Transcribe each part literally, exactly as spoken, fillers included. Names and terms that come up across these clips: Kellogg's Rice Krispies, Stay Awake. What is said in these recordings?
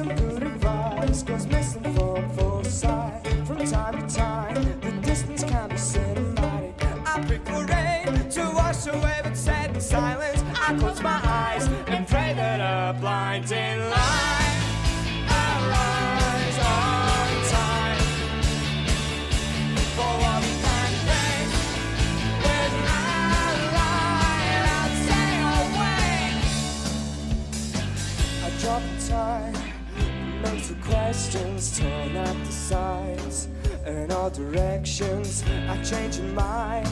some good advice, goes missing from foresight. From time to time, the distance can be cinematic. I pick the rain to wash away, but said in silence, I close my eyes and pray that a blinding light arrives on time. For what we can face, with my light I'll stay awake. I drop the tide, loads of questions, torn at the sides in all directions. I change my mind,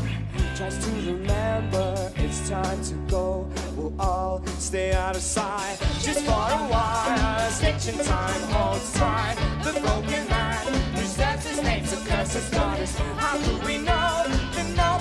tries to remember it's time to go. We'll all stay out of sight just for a while. Stitching time holds time. The broken man who serves his name to curse his daughters. How do we know that no